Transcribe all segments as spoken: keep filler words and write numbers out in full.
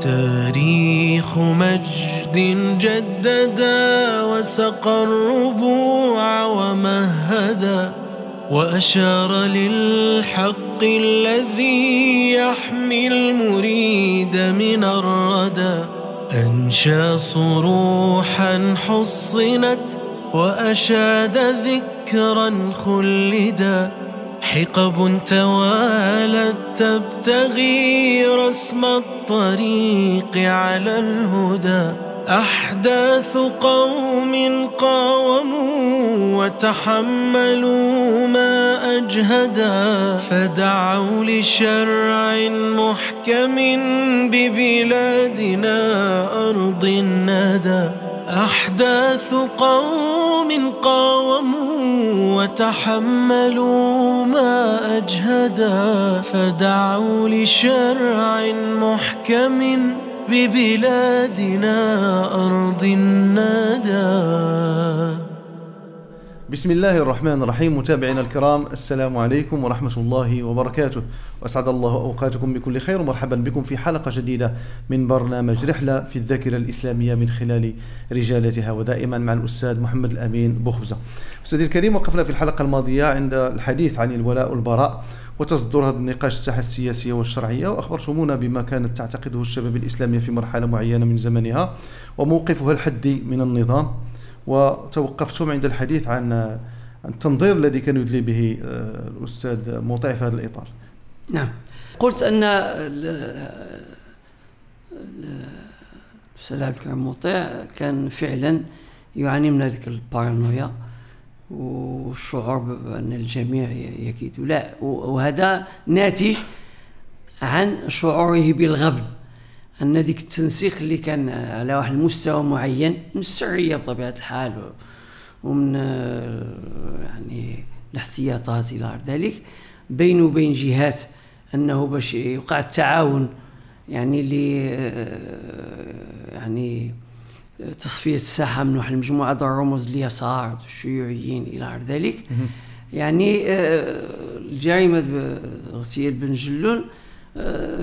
تاريخ مجد جددا وسقى الربوع ومهدا وأشار للحق الذي يحمي المريد من الردى أنشى صروحا حصنت وأشاد ذكرا خلدا حقب توالت تبتغي رسم الطريق على الهدى أحداث قوم قاوموا وتحملوا ما أجهدا فدعوا لشرع محكم ببلادنا أرض الندى أحداث قوم قاوموا وتحملوا ما أجهدا فدعوا لشرع محكم ببلادنا أرض الندى. بسم الله الرحمن الرحيم. متابعينا الكرام، السلام عليكم ورحمة الله وبركاته، وأسعد الله أوقاتكم بكل خير، ومرحبا بكم في حلقة جديدة من برنامج رحلة في الذاكرة الإسلامية من خلال رجالتها، ودائما مع الأستاذ محمد الأمين بوخبزة. أستاذي الكريم، وقفنا في الحلقة الماضية عند الحديث عن الولاء والبراء وتصدر هذا النقاش الساحة السياسية والشرعية، وأخبرتمونا بما كانت تعتقده الشباب الإسلامية في مرحلة معينة من زمنها وموقفها الحدي من النظام، وتوقفتم عند الحديث عن التنظير الذي كان يدلي به الأستاذ مطيع في هذا الإطار. نعم، قلت أن الأستاذ عبد الكريم مطيع كان فعلا يعاني من هذيك البارانويا والشعور بأن الجميع يكيد، لا، وهذا ناتج عن شعوره بالغبن، أن ذيك التنسيق اللي كان على واحد المستوى معين من السرية بطبيعة الحال ومن يعني الاحتياطات إلى غير ذلك بين وبين جهات، أنه باش يوقع التعاون يعني ل يعني تصفية الساحة من واحد المجموعة ديال الرموز اليسار الشيوعيين إلى غير ذلك. يعني الجريمة اغتيال بن جلون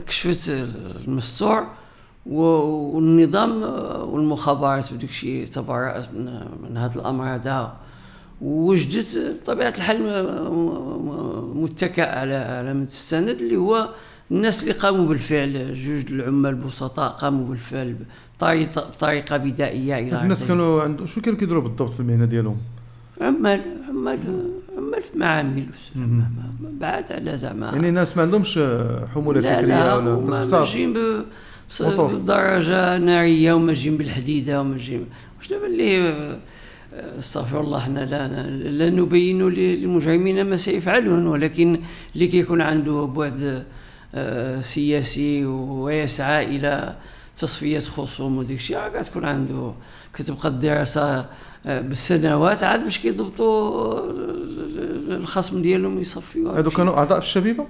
كشفت المستور، والنظام والمخابرات وديك الشيء تبرأت من, من هذا الامر هذا، ووجدت بطبيعه الحال متكئ على على من تستند اللي هو الناس اللي قاموا بالفعل، جوج العمال البسطاء قاموا بالفعل بطريقه بطريقه بدائيه الى الناس كانوا عندهم. شو كانوا كيديروا بالضبط في المهنه ديالهم؟ عمال عمال عمال في معامل، بعد على زعما يعني الناس ما عندهمش حموله لا فكريه، لا ولا بس ماشيين بدرجه ناريه وماجيين بالحديده وماجيين واش دابا اللي استغفر الله. حنا لا, لا نبين للمجرمين ما سيفعلون، ولكن اللي كيكون عنده بعد سياسي ويسعى الى تصفيه خصوم وديك الشيء راه كتكون عنده، كتبقى الدراسه بالسنوات عاد باش كيضبطوا الخصم ديالهم يصفيوها. هادو كانوا اعضاء في الشبيبه؟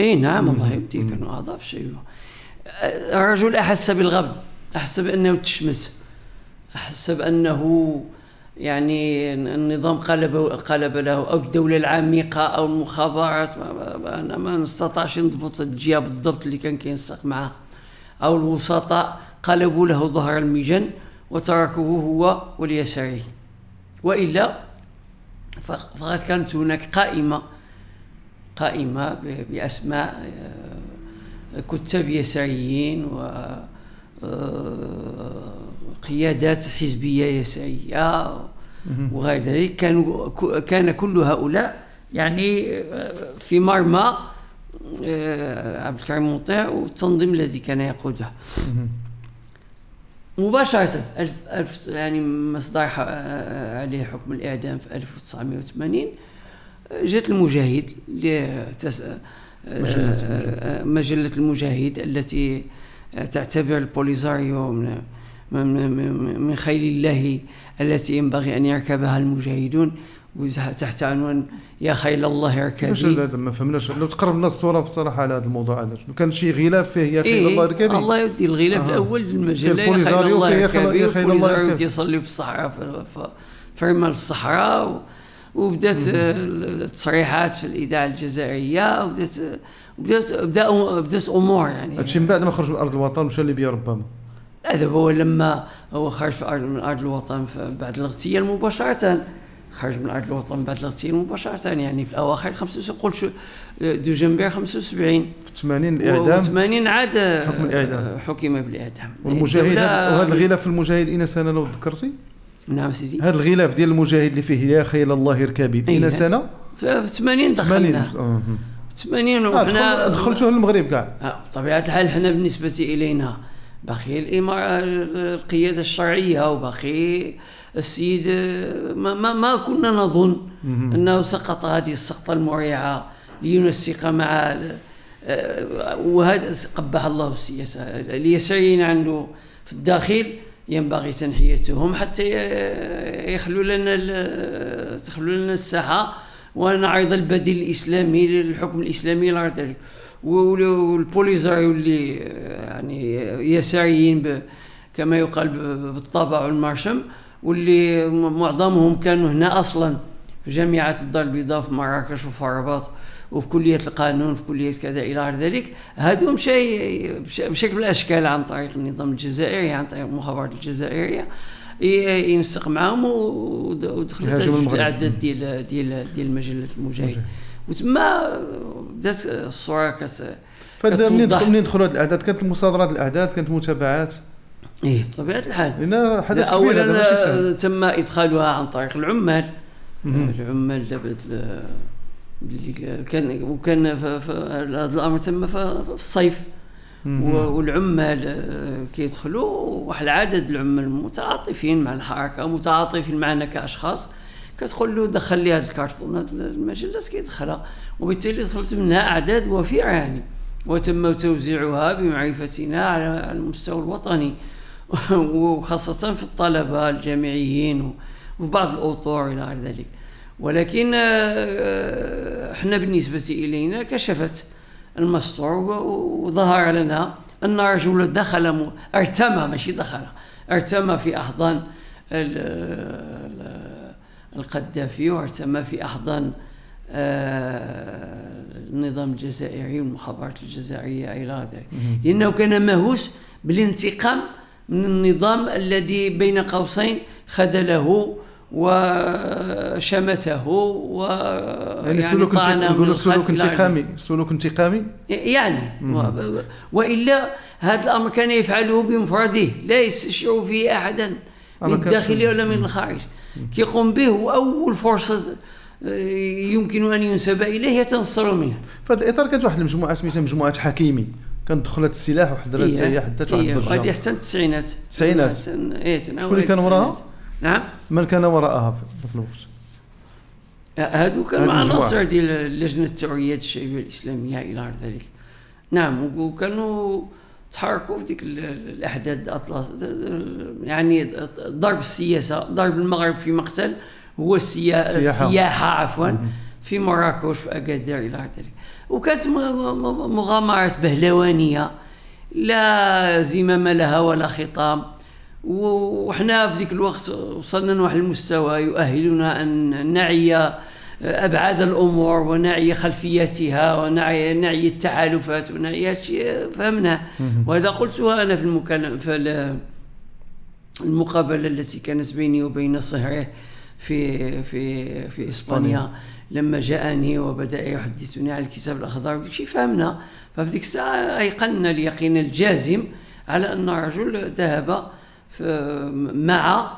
اي نعم الله يهديك، كانوا اعضاء في الشبيبه. الرجل احس بالغبن، احس بانه تشمت، احس بانه يعني النظام قلب قلب له، او الدوله العميقه او المخابرات، انا ما نستطعش نضبط الجهه بالضبط اللي كان كينسق معها، او الوسطاء قلبوا له ظهر الميجن وتركوه هو واليساري، والا فقد كانت هناك قائمه قائمه باسماء كتاب يساريين وقيادات حزبيه يساريه وغير ذلك، كانوا كان كل هؤلاء يعني في مرمى عبد الكريم مطيع والتنظيم الذي كان يقوده. مباشرة في ألف يعني مصدر عليه حكم الإعدام في ألف وتسعمائة وثمانين جاءت المجاهد، مجلة المجاهد التي تعتبر البوليزاريو من خيل الله التي ينبغي أن يركبها المجاهدون، تحت عنوان يا خيل الله اركبي. ما فهمناش، لو تقرب لنا الصوره بصراحه على هذا الموضوع هذا، كان شي غلاف فيه يا خيل إيه الله اركبي، الله يدي الغلاف آه. الاول المجله يا خيل الله اركبي، يا خيل الله اركبي يصلي في الصحراء، في رمال الصحراء وبدات التصريحات في الاذاعه الجزائريه وبدات بدات بدات امور يعني. هادشي من بعد ما خرج من ارض الوطن ومشى ليبيا ربما. هذا هو لما هو خرج في أرض من ارض الوطن بعد الاغتيال مباشره، خرج من ارض الوطن بعد الاغتيال مباشره يعني في الاواخر خمسة وسبعين، قلت دو جنبير خمسة وسبعين، في ثمانين الاعدام، ثمانين عاد حكم الاعدام، حكم بالاعدام. والمجاهد وهذا الغلاف المجاهد إنس انا لو ذكرتي. نعم سيدي، هذا الغلاف ديال المجاهد اللي فيه يا خيل الله ركابي إلى سنه في ثمانين دخلنا ثمانين وحنا دخلتوه للمغرب كاع. اه بطبيعه الحال حنا بالنسبه الينا باقي الاماره القياده الشرعيه وباقي السيد ما, ما, ما كنا نظن انه سقط هذه السقطه المريعه لينسق مع وهذا قبح الله السياسه اليساريين عنده في الداخل، ينبغي تنحيتهم حتى يخلوا لنا تخلوا لنا الساحه ونعرض البديل الاسلامي للحكم الاسلامي الى غير ذلك. والبوليزاريو اللي يعني يساريين كما يقال بالطبع والمرشم، واللي معظمهم كانوا هنا اصلا في جامعه الدار البيضاء في مراكش وفي الرباط وفي كليه القانون في كليه كذا الى غير ذلك، هادو مشى بشكل من الاشكال عن طريق النظام الجزائري عن طريق المخابرات الجزائريه ينسق معاهم ودخلت الاعداد ديال ديال ديال مجله المجاهد وتما بدات الصوره كت كتوضح. منين دخلوا هاد الاعداد كانت المصادرات، الاعداد كانت متابعات. ايه بطبيعه الحال لان حدث كبير. اولا تم ادخالها عن طريق العمال، العمال اللي كان وكان هذا الامر تم في الصيف والعمال كيدخلوا، واحد العدد العمال متعاطفين مع الحركه متعاطفين معنا كاشخاص، كتقول له دخل لي هذا الكرتون هذا المجلس كيدخلها، وبالتالي دخلت منها اعداد وفيره يعني، وتم توزيعها بمعرفتنا على المستوى الوطني وخاصه في الطلبه الجامعيين وفي بعض الاطر الى غير ذلك. ولكن احنا بالنسبه الينا كشفت المستور وظهر لنا ان رجلا دخل ارتمى، ماشي دخل ارتمى في احضان القذافي وارتمى في احضان النظام الجزائري والمخابرات الجزائريه الى غير ذلك، لانه كان مهووس بالانتقام من النظام الذي بين قوسين خذله وشمته و يعني سلوك نقولوا سلوك انتقامي، سلوك انتقامي يعني. والا هذا الامر كان يفعله بمفرده لا يستشير فيه احدا من الداخل ولا من الخارج، كيقوم به واول فرصه يمكن ان ينسب اليه يتنصر منه. في هذا الاطار كانت واحد المجموعه سميتها مجموعه حكيمي، كانت دخلت السلاح وحضرت هي حدات واحد الضجه. هذه حتى التسعينات. التسعينات شكون اللي كان وراها؟ نعم من كان وراءها في الوقت؟ هادو كانوا عناصر ديال اللجنه التوعيات الشعبيه الاسلاميه الى غير ذلك. نعم وكانوا تحركوا في ديك الاحداث الاطلس يعني، ضرب السياسه، ضرب المغرب في مقتل هو السياحه, السياحة عفوا في مراكش في اكادير الى غير ذلك. وكانت مغامرات بهلوانيه لا زمام لها ولا خطام، وحنا في ذيك الوقت وصلنا لواحد المستوى يؤهلنا ان نعي ابعاد الامور ونعي خلفياتها ونعي نعي التحالفات ونعي هادشي فهمناه. وهذا قلتها انا في المكالمه في المقابله التي كانت بيني وبين صهره في في في اسبانيا لما جاءني وبدا يحدثني على الكتاب الاخضر وداكشي فهمنا. ففي ذيك الساعه ايقنا اليقين الجازم على ان الرجل ذهب مع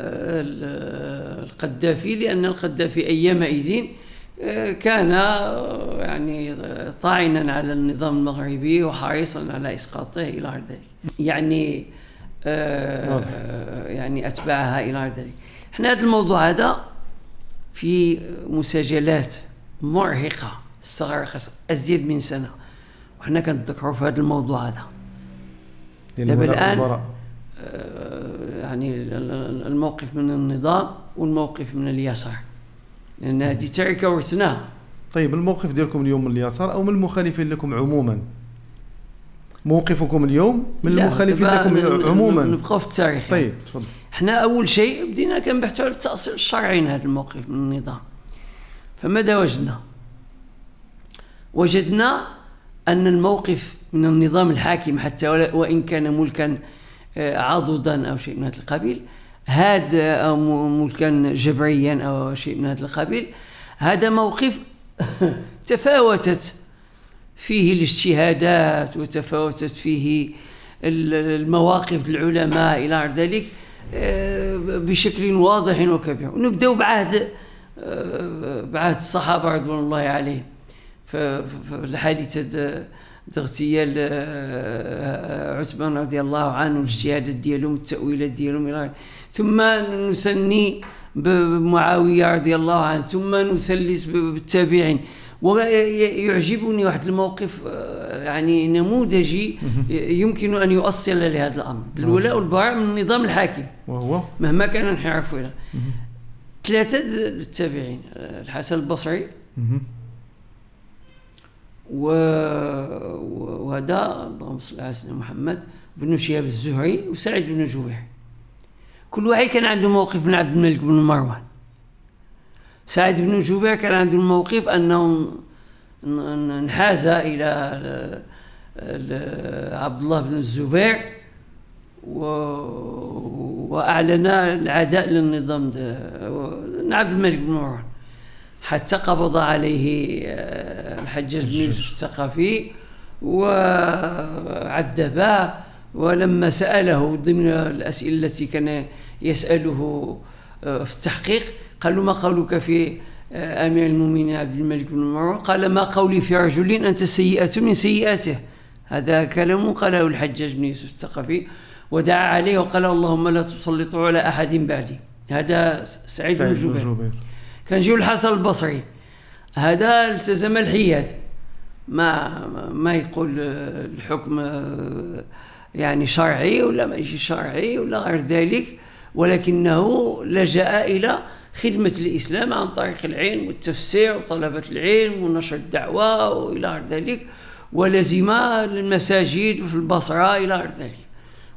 القذافي، لأن القذافي أيامئذ كان يعني طاعنا على النظام المغربي وحريصا على إسقاطه إلى غير ذلك يعني يعني أتباعها إلى غير ذلك. احنا هذا الموضوع هذا في مسجلات مرهقة استغرقت أزيد من سنة وحنا كنتذكروا في هذا الموضوع هذا. دابا الآن يعني الموقف من النظام والموقف من اليسار، لان هذه تركه ورثناها. طيب الموقف ديالكم اليوم من اليسار او من المخالفين لكم عموما؟ موقفكم اليوم من المخالفين لكم عموما؟ نبقاو في التاريخ. طيب تفضل. حنا اول شيء بدينا كنبحثوا على التاثير الشرعي لهذا الموقف من النظام. فماذا وجدنا؟ وجدنا أن الموقف من النظام الحاكم حتى وإن كان ملكا عضدا أو شيء من هذا القبيل، هذا أو ملكا جبريا أو شيء من هذا القبيل، هذا موقف تفاوتت فيه الاجتهادات وتفاوتت فيه المواقف العلماء إلى غير ذلك بشكل واضح وكبير. ونبدأ بعهد بعهد الصحابة رضوان الله عليهم، فالحادثة اغتيال عثمان رضي الله عنه، الاجتهادات ديالهم، التأويلات ديالهم، ثم نثني بمعاوية رضي الله عنه، ثم نثلث بالتابعين. ويعجبني واحد الموقف يعني نموذجي يمكن أن يؤصل لهذا الأمر، الولاء والبراء من النظام الحاكم وهو مهما كان انحراف إليه. ثلاثة التابعين: الحسن البصري وهذا اللهم صل على سيدنا محمد بن شهاب الزهري وسعيد بن جبير. كل واحد كان عنده موقف من عبد الملك بن مروان. سعيد بن جبير كان عنده الموقف أنه انحاز إلى عبد الله بن الزبير وأعلن العداء للنظام عبد الملك بن مروان، حتى قبض عليه الحجاج بن يوسف الثقفي وعذباه. ولما سأله ضمن الأسئلة التي كان يسأله في التحقيق، قال له: ما قولك في أمير المؤمنين عبد الملك بن مروان؟ قال: ما قولي في رجل أنت سيئة من سيئاته. هذا كلام قاله الحجاج بن يوسف الثقفي، ودعا عليه وقال: اللهم لا تسلط على أحد بعدي. هذا سعيد بن جبير. كان جيو الحسن البصري، هذا التزم الحياد، ما ما يقول الحكم يعني شرعي ولا ماشي شرعي ولا غير ذلك، ولكنه لجأ إلى خدمة الإسلام عن طريق العلم والتفسير وطلبة العلم ونشر الدعوة وإلى غير ذلك، ولزم المساجد في البصرة إلى غير ذلك.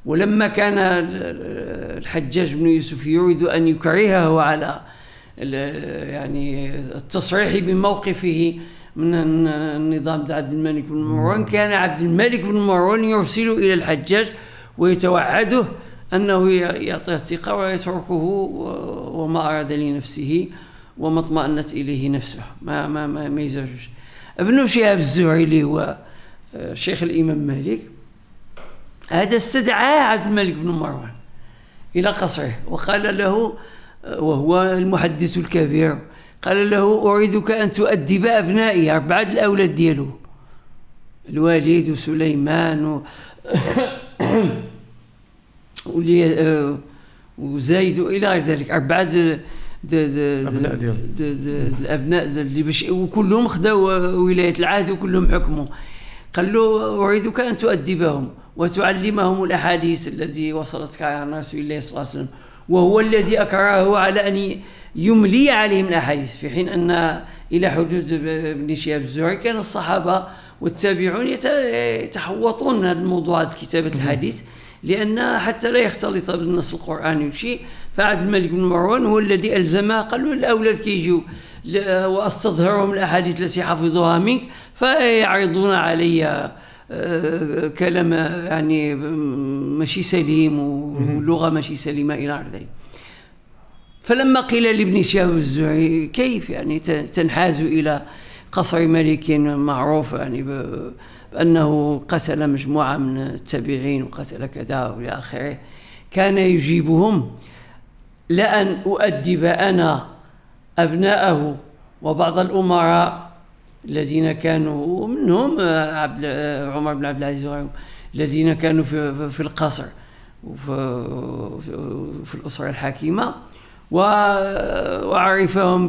ولما كان الحجاج بن يوسف يريد أن يكرهه على يعني التصريح بموقفه من النظام عبد الملك بن مروان، كان عبد الملك بن مروان يرسل إلى الحجاج ويتوعده أنه يعطيه الثقة ويتركه وما أراد لنفسه وما اطمأنت إليه نفسه، ما ما ما, ما يزعجوش. ابن شهاب الزهري اللي هو شيخ الإمام مالك، هذا استدعاه عبد الملك بن مروان إلى قصره وقال له، وهو المحدث الكبير، قال له: أريدك أن تؤدب أبنائي، أربعة الأولاد ديالو، الوالد وسليمان و... وزايد إلى غير ذلك، أربعة د... د... الأبناء ديالو، د... د... الأبناء اللي باش، وكلهم خداو ولاية العهد وكلهم حكموا. قال له: أريدك أن تؤدبهم وتعلمهم الأحاديث التي وصلتك عن رسول الله صلى الله عليه وسلم، وهو الذي أكرهه على أن يملي عليهم الأحاديث، في حين أن إلى حدود ابن شهاب الزهري كان الصحابة والتابعون يتحوطون هذه الموضوعات، كتابة الحديث، لأن حتى لا يختلط بالنص القرآني وشيء. فعبد الملك بن مروان هو الذي ألزمه، قال له: الأولاد كيجيو وأستظهرهم الأحاديث التي حفظوها منك فيعرضون علي كلام يعني ماشي سليم ولغه ماشي سليمه الى غير ذلك. فلما قيل لابن شهاب الزهري: كيف يعني تنحاز الى قصر ملك معروف يعني بانه قتل مجموعه من التابعين وقتل كذا والى اخره، كان يجيبهم: لأن أؤدب انا ابناءه وبعض الامراء الذين كانوا منهم عبد عمر بن عبد العزيز وغيرهم، الذين كانوا في في القصر وفي في الأسرة الحاكمة، وعرفهم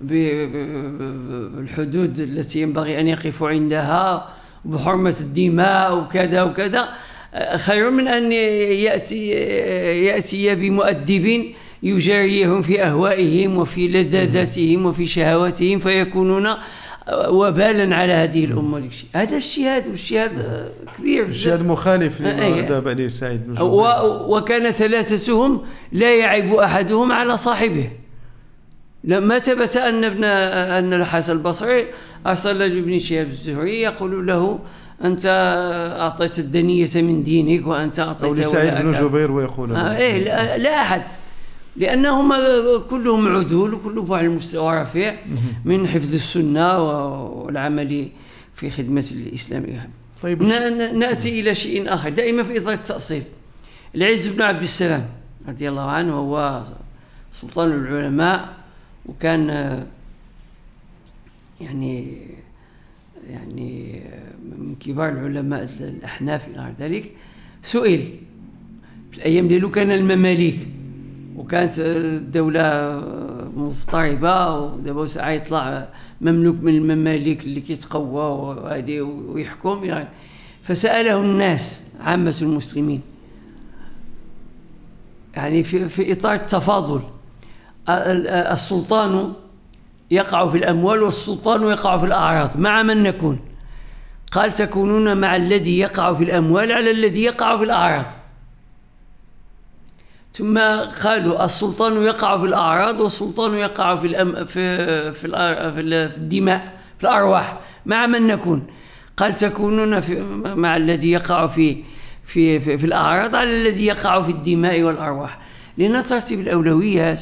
بالحدود التي ينبغي أن يقفوا عندها وبحرمة الدماء وكذا وكذا، خير من أن يأتي يأتي بمؤدب يجاريهم في أهوائهم وفي لذاتهم وفي شهواتهم فيكونون وبالا على هذه الأمة. هذا اجتهاد، واجتهاد كبير، اجتهاد مخالف لما أدى بني سعيد. وكان ثلاثتهم لا يعيب أحدهم على صاحبه، لما ثبت أن ابن أن الحسن البصري أرسل لابن شهاب الزهري يقول له أنت أعطيت الدنية من دينك وأنت أعطيت أولاك. أو لسعيد بن جبير ويقول آه إيه لا, لا أحد، لأنهما كلهم عدول وكلهم على المستوى رفيع من حفظ السنة والعمل في خدمة الإسلام. طيب نأتي إلى شيء آخر دائما في إطار التأصيل. العز بن عبد السلام رضي الله عنه هو سلطان العلماء، وكان يعني يعني من كبار العلماء الأحناف إلى غير ذلك. سئل في الأيام ديالو كان المماليك وكانت الدولة مضطربة، ودابا ساعة يطلع مملوك من المماليك اللي كيتقوى وهادي ويحكم يعني. فسأله الناس عامة المسلمين يعني في في إطار التفاضل، السلطان يقع في الأموال والسلطان يقع في الأعراض، مع من نكون؟ قال تكونون مع الذي يقع في الأموال على الذي يقع في الأعراض. ثم قالوا السلطان يقع في الأعراض والسلطان يقع في الأم في في, في الدماء في الأرواح، مع من نكون؟ قال تكونون في مع الذي يقع في في في, في الأعراض على الذي يقع في الدماء والأرواح، لأن ترتيب الأولويات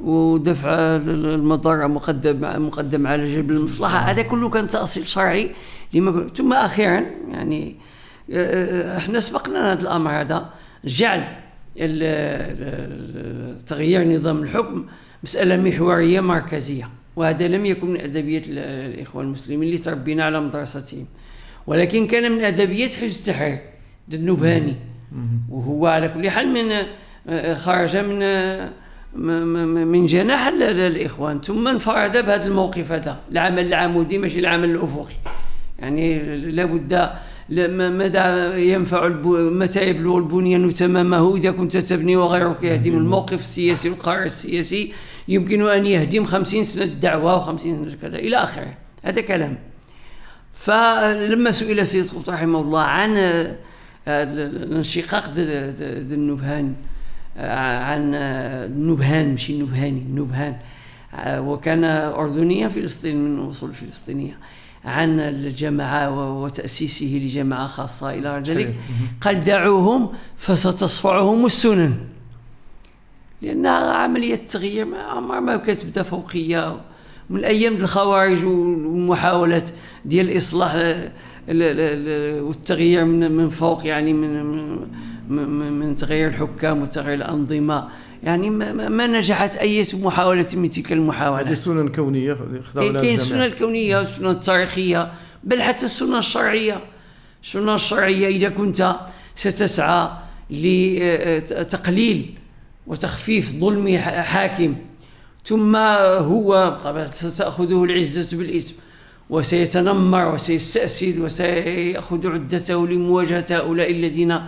ودفع المضرة مقدم مقدم على جلب المصلحة. هذا كله كان تأصيل شرعي لما. ثم أخيرا يعني احنا سبقنا هذا الأمر، هذا جعل تغيير نظام الحكم مسألة محورية مركزية، وهذا لم يكن من أدبية الإخوان المسلمين اللي تربينا على مدرستهم، ولكن كان من أدبية حزب التحرير النبهاني، وهو على كل حال من خرج من من جناح الإخوان ثم انفرد بهذا الموقف. هذا العمل العمودي ماشي العمل الأفقي، يعني لابد ماذا ينفع متى يبلغ البنيان تمامه إذا كنت تبني وغيرك يهدم. الموقف السياسي والقرار السياسي يمكن أن يهدم خمسين سنة الدعوة وخمسين سنة كذا إلى آخره، هذا كلام. فلما سئل سيد قطب رحمه الله عن الانشقاق النبهان، عن النبهان ماشي النبهاني النبهان، وكان أردنيا فلسطين من أصول فلسطينية، عن الجماعة وتأسيسه لجماعة خاصة إلى غير ذلك. قال دعوهم فستصفعهم السنن، لأن عملية التغيير ما عمرها ما كتبدا فوقية. من أيام الخوارج والمحاولات ديال الإصلاح والتغيير من فوق، يعني من من, من تغيير الحكام وتغيير الأنظمة، يعني ما, ما نجحت أي محاولة من تلك المحاولات. هذه السنن الكونية كاين السنن الكونية والسنن التاريخية، بل حتى السنن الشرعية. السنن الشرعية إذا كنت ستسعى لتقليل وتخفيف ظلم حاكم، ثم هو طبعا ستأخذه العزة بالإثم وسيتنمر وسيستأسد وسيأخذ عدته لمواجهة هؤلاء الذين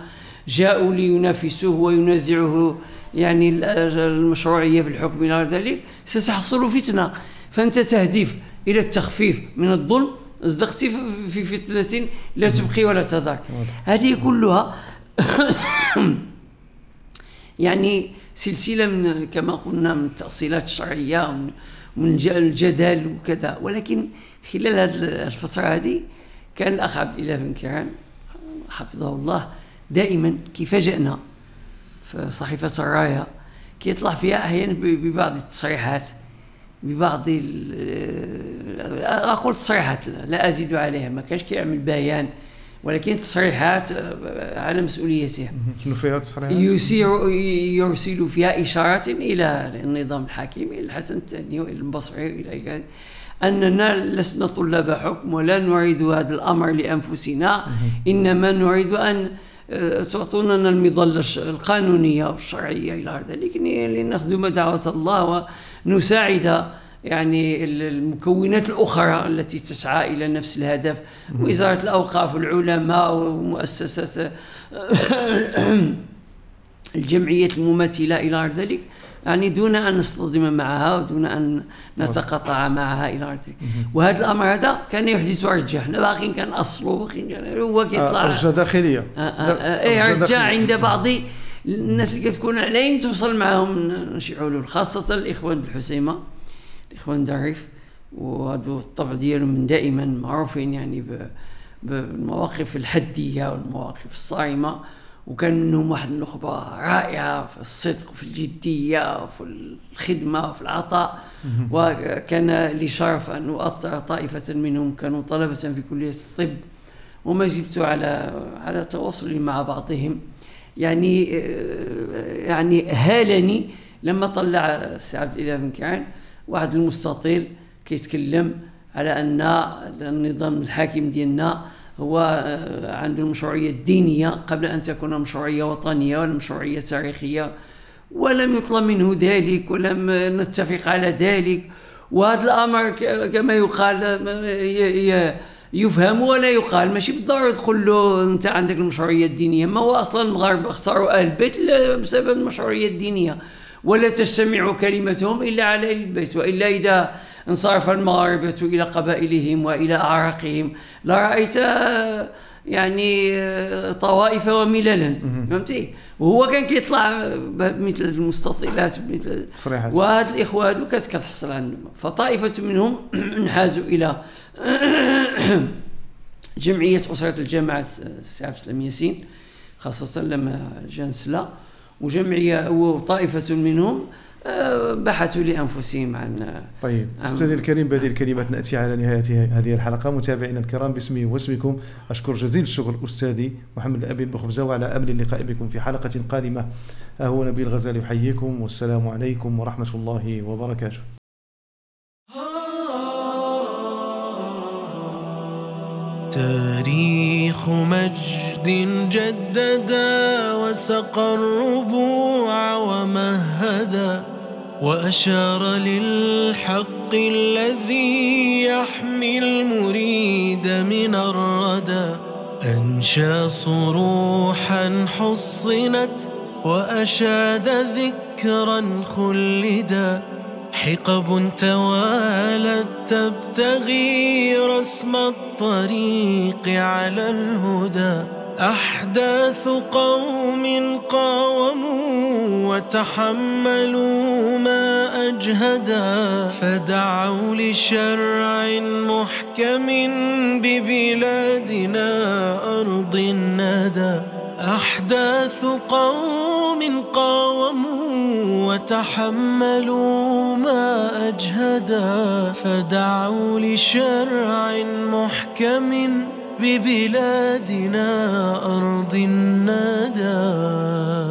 جاءوا لينافسوه وينازعه يعني المشروعية في الحكم إلى ذلك، ستحصل فتنة. فأنت تهدف إلى التخفيف من الظلم، أصدقت في فتنة لا تبقي ولا تذر. هذه كلها يعني سلسلة من كما قلنا من التأصيلات الشرعية ومن الجدال وكذا. ولكن خلال هذه الفترة هذه كان الأخ عبد الإله بن كعان حفظه الله دائما كيفاجئنا في صحيفة الراية، كيطلع فيها أحيانا ببعض التصريحات، ببعض أقول تصريحات لا أزيد عليها، ما كانش كيعمل بيان ولكن تصريحات على مسؤوليته. شنو فيها تصريحات؟ يسير يرسل فيها إشارات إلى النظام الحاكم، إلى الحسن الثاني وإلى البصري وإلى أننا لسنا طلاب حكم ولا نريد هذا الأمر لأنفسنا، إنما نريد أن تعطوننا المظلة القانونية والشرعية إلى غير ذلك لنخدم دعوة الله ونساعد يعني المكونات الأخرى التي تسعى إلى نفس الهدف، وزارة الأوقاف والعلماء ومؤسسات الجمعية المماثلة إلى غير ذلك، يعني دون أن نصطدم معها ودون أن نتقاطع معها إلى غير ذلك. وهذا الأمر هذا كان يحدث رجع، حنا باقيين كنأصلوا باقيين كان هو كيطلع رجع داخلية، رجع عند بعض الناس اللي كتكون عليه توصل معاهم شي حلول، خاصة الإخوان بالحسيمة الإخوان ضعيف، وهذا الطبع ديالهم من دائما معروفين يعني بالمواقف الحدية والمواقف الصايمة، وكانهم واحد النخبة رائعة في الصدق وفي الجدية وفي الخدمة وفي العطاء. وكان لي شرف أن أؤطر طائفة منهم كانوا طلبة في كلية الطب، وما زلت على على تواصل مع بعضهم. يعني يعني هالني لما طلع السي عبد الإله بن كعان واحد المستطيل كيتكلم على أن النظام الحاكم ديالنا هو عنده المشروعية الدينية قبل أن تكون مشروعية وطنية ولا مشروعية تاريخية، ولم يطلب منه ذلك ولم نتفق على ذلك. وهذا الأمر كما يقال يفهم ولا يقال، ماشي بالضرورة تقول له أنت عندك المشروعية الدينية، ما هو أصلا المغاربة اختاروا أهل البيت بسبب المشروعية الدينية، ولا تجتمع كلمتهم إلا على أهل البيت، وإلا إذا انصرف المغاربة إلى قبائلهم وإلى أعراقهم لرأيت يعني طوائف ومللا، فهمتي؟ وهو كان كيطلع مثل المستطيلات مثل تصريحات، وهاد الإخوة هادو كانت كتحصل عندهم. فطائفة منهم انحازوا إلى جمعية أسرة الجماعة السي عبد السلام ياسين، خاصة لما جا نسلا، وجمعية وطائفة منهم بحثوا لانفسهم عن. طيب استاذ الكريم، بهذه الكلمات ناتي على نهايه هذه الحلقه. متابعينا الكرام، باسمي واسمكم اشكر جزيل الشكر استاذي محمد الأمين بوخبزة، وعلى امل اللقاء بكم في حلقه قادمه. ها هو نبيل الغزالي يحييكم، والسلام عليكم ورحمه الله وبركاته. تاريخ مجد جددا وسقى الربوع ومهدا، وأشار للحق الذي يحمي المريد من الردى، أنشى صروحا حصنت وأشاد ذكرا خلدا، حقب توالت تبتغي رسم الطريق على الهدى، أحداث قوم قاوموا وتحملوا ما أجهدا، فدعوا لشرع محكم ببلادنا أرض الندى، أحداث قوم قاوموا وتحملوا ما أجهدا، فدعوا لشرع محكم ببلادنا أرض الندى.